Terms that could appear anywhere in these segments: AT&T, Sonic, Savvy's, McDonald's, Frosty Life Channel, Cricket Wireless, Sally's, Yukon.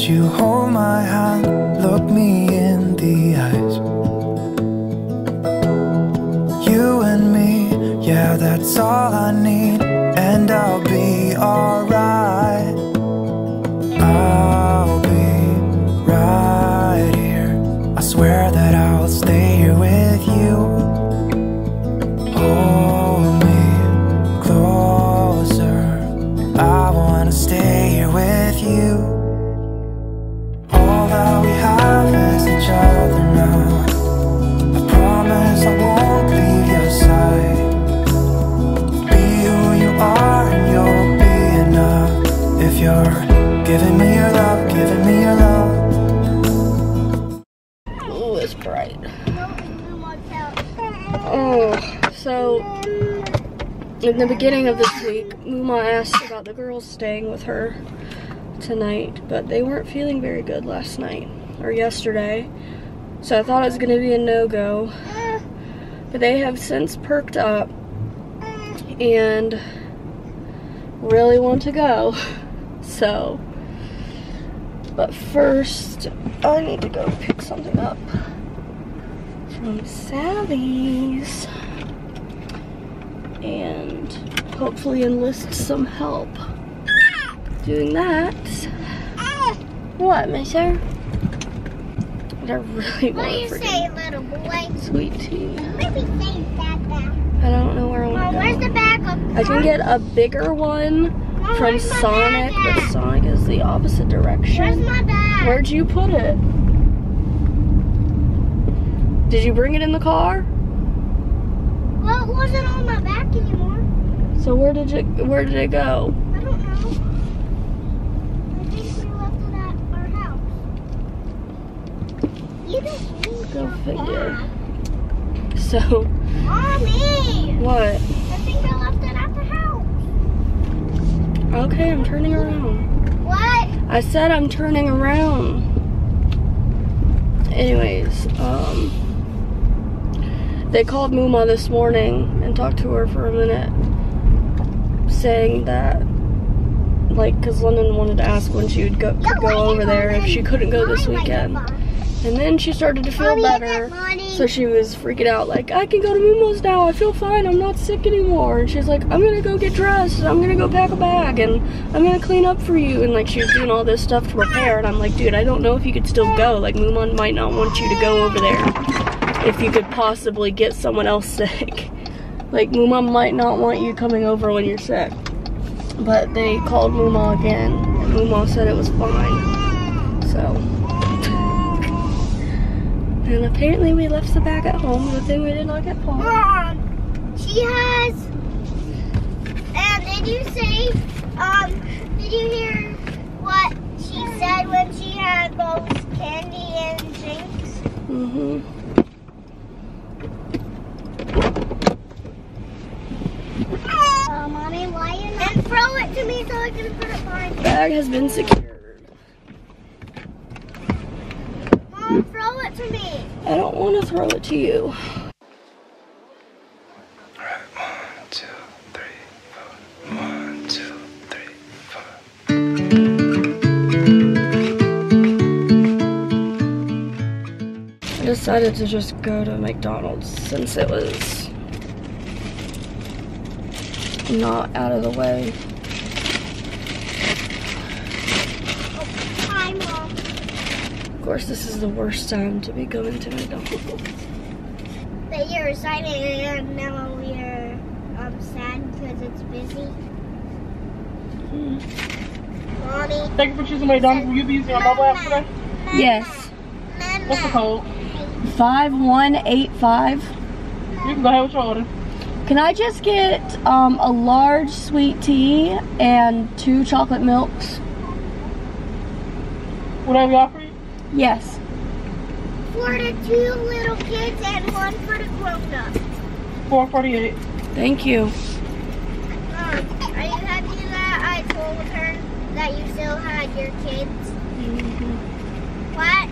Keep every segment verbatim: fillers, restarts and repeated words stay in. Would you hold my hand, look me in the eyes? You and me, yeah, that's all I need, and I'll be alright. I'll be right here. I swear that I'll stay here with you. Hold me closer. I wanna stay here with you. Giving me your love, giving me your love. Ooh, it's bright. Oh, so in the beginning of this week, Muma asked about the girls staying with her tonight, but they weren't feeling very good last night or yesterday, so I thought it was going to be a no-go, but they have since perked up and really want to go, so... But first, I need to go pick something up from Savvy's and hopefully enlist some help doing that. What, mister? I really want to forget little boy? Sweet tea. What do you say, Dada? I don't know where I want to go. Where's the bag of I can get a bigger one from Sonic, but Sonic is the opposite direction. Where's my bag? Where'd you put it? Did you bring it in the car? Well, it wasn't on my back anymore. So where did it where did it go? I don't know. I think we left it at our house. You don't need Let's go figure. Bag. So Mommy! What? I think I left it at the house. Okay, I'm turning around. What? I said I'm turning around. Anyways, um, they called Muma this morning and talked to her for a minute, saying that, like, because London wanted to ask when she would go, could go over there if she couldn't go this weekend. And then she started to feel better, so she was freaking out, like, I can go to Muma's now, I feel fine, I'm not sick anymore. And she's like, I'm gonna go get dressed, and I'm gonna go pack a bag, and I'm gonna clean up for you. And like, she was doing all this stuff to prepare, and I'm like, dude, I don't know if you could still go. Like, Muma might not want you to go over there if you could possibly get someone else sick. Like, Muma might not want you coming over when you're sick. But they called Muma again, and Muma said it was fine, so. And apparently we left the bag at home. Good thing we did not get Paul. Mom, she has. And did you say? Um, did you hear what she said when she had both candy and drinks? Mm-hmm. Uh, Mommy, why you not? And throw it to me so I can put it behind you. Bag has been secured. Throw it to me. I don't want to throw it to you. All right, one, two, three, four. One, two, three, four. I decided to just go to McDonald's since it was not out of the way. Of course, this is the worst time to be going to McDonald's. But you're excited and now we're um, sad because it's busy. Mm. Mommy. Thank you for choosing McDonald's. Will you be using our mobile app today? Yes. Mama. What's the code? five one eight five. You can go ahead with your order. Can I just get um, a large sweet tea and two chocolate milks? Whatever you offer. Yes. For the two little kids and one for the grown up. four forty-eight. Thank you. Mom, are you happy that I told her that you still had your kids? Mm-hmm. What?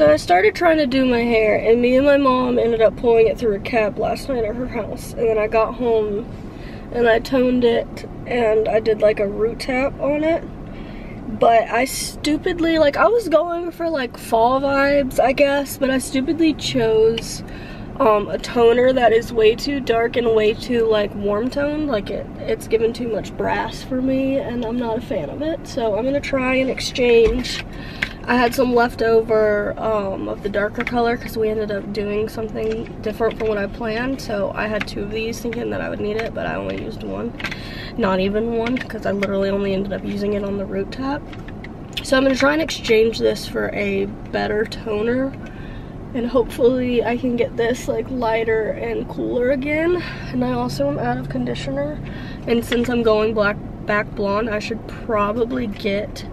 So I started trying to do my hair, and me and my mom ended up pulling it through a cap last night at her house. And then I got home and I toned it and I did like a root tap on it. But I stupidly, like, I was going for like fall vibes, I guess, but I stupidly chose um, a toner that is way too dark and way too like warm toned. Like it, it's given too much brass for me, and I'm not a fan of it. So I'm gonna try and exchange. I had some leftover um, of the darker color because we ended up doing something different from what I planned. So I had two of these thinking that I would need it, but I only used one. Not even one, because I literally only ended up using it on the root tap. So I'm going to try and exchange this for a better toner. And hopefully I can get this like lighter and cooler again. And I also am out of conditioner. And since I'm going black back blonde, I should probably get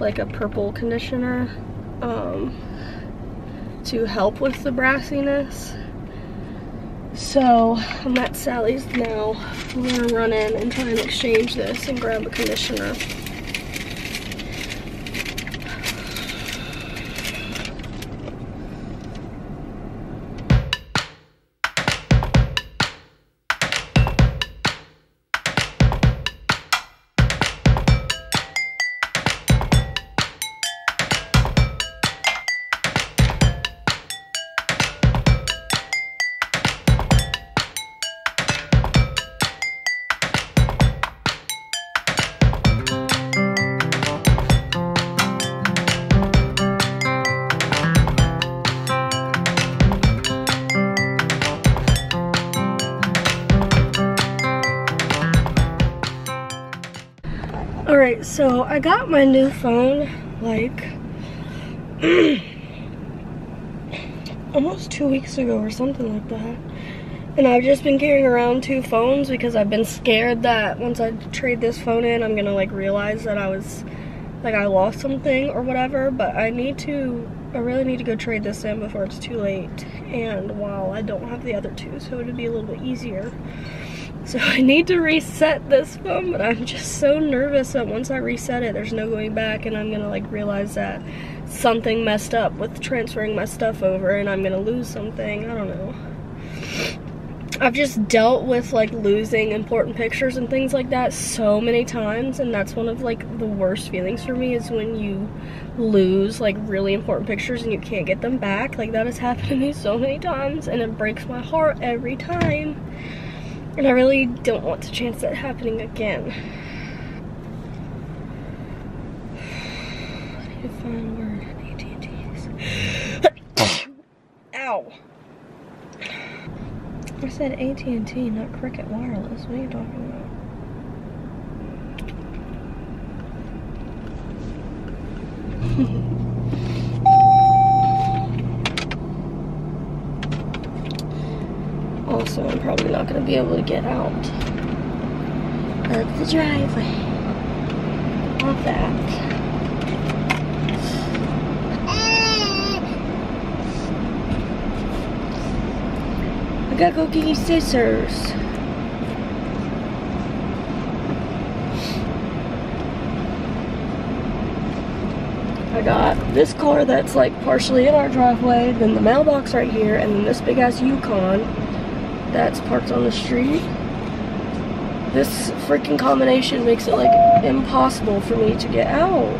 like a purple conditioner um, to help with the brassiness. So I'm at Sally's now. I'm gonna run in and try and exchange this and grab a conditioner. Alright, so I got my new phone like almost two weeks ago or something like that. And I've just been carrying around two phones because I've been scared that once I trade this phone in, I'm gonna like realize that I was like I lost something or whatever. But I need to, I really need to go trade this in before it's too late. And while I don't have the other two, so it'd be a little bit easier. So I need to reset this phone, but I'm just so nervous that once I reset it, there's no going back, and I'm gonna like realize that something messed up with transferring my stuff over, and I'm gonna lose something. I don't know. I've just dealt with like losing important pictures and things like that so many times, and that's one of like the worst feelings for me is when you lose like really important pictures and you can't get them back. Like that has happened to me so many times, and it breaks my heart every time. And I really don't want to chance that happening again. I need to find a word. A T and T's. Ow. I said A T and T, not Cricket Wireless. What are you talking about? Also, I'm probably not going to be able to get out of the driveway. Love that. I gotta go get you scissors. I got this car that's like partially in our driveway, then the mailbox right here, and then this big ass Yukon that's parked on the street. This freaking combination makes it like impossible for me to get out.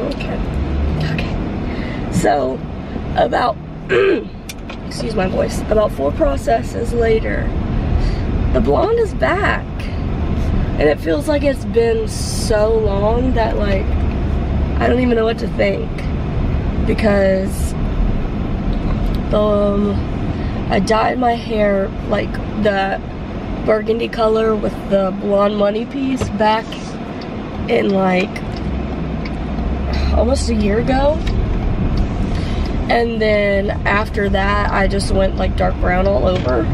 Okay. Okay. So, about excuse my voice, about four processes later, the blonde is back. And it feels like it's been so long that like, I don't even know what to think. Because um, I dyed my hair like the burgundy color with the blonde money piece back in like almost a year ago. And then after that, I just went like dark brown all over.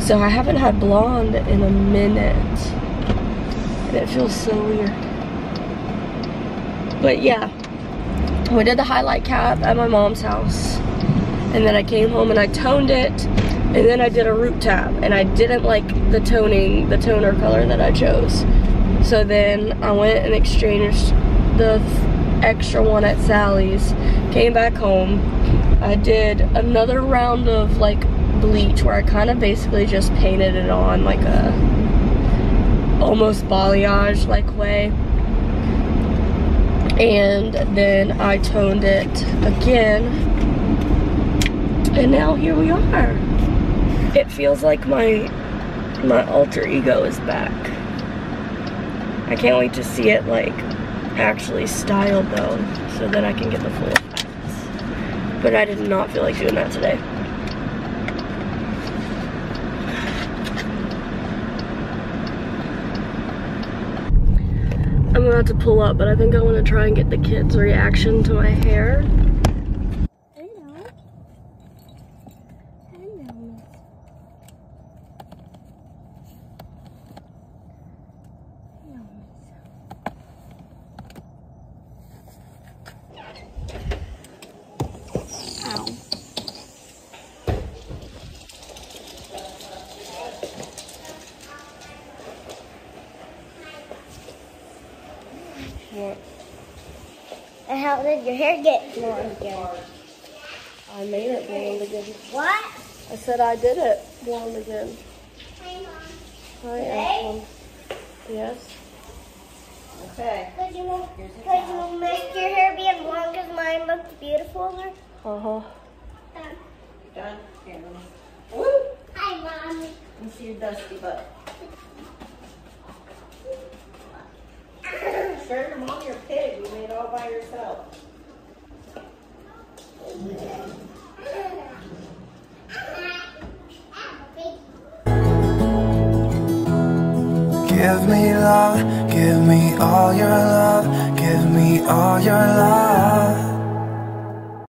So I haven't had blonde in a minute. And it feels so weird. But yeah, we did the highlight cap at my mom's house, and then I came home and I toned it, and then I did a root tab, and I didn't like the toning, the toner color that I chose. So then I went and exchanged the extra one at Sally's, came back home, I did another round of like bleach where I kind of basically just painted it on like a almost balayage like way, and then I toned it again, and now here we are. It feels like my my alter ego is back. I can't wait to see it like actually styled though, so that I can get the full effects. But I did not feel like doing that today. I'm gonna have to pull up, but I think I want to try and get the kids' reaction to my hair. Hello. Hello. And how did your hair get blonde again? I made it blonde again. What? I said I did it blonde again. Hi, Mom. Hi, Ashlyn. Yes? Okay. Could you, could you make your hair being blonde because mine looks beautiful? Uh-huh. Done. Done? Here, Mom. Woo! Hi, Mom. Let me see your dusty butt. Show your mom your pig you made all by yourself. Give me love, give me all your love, give me all your love.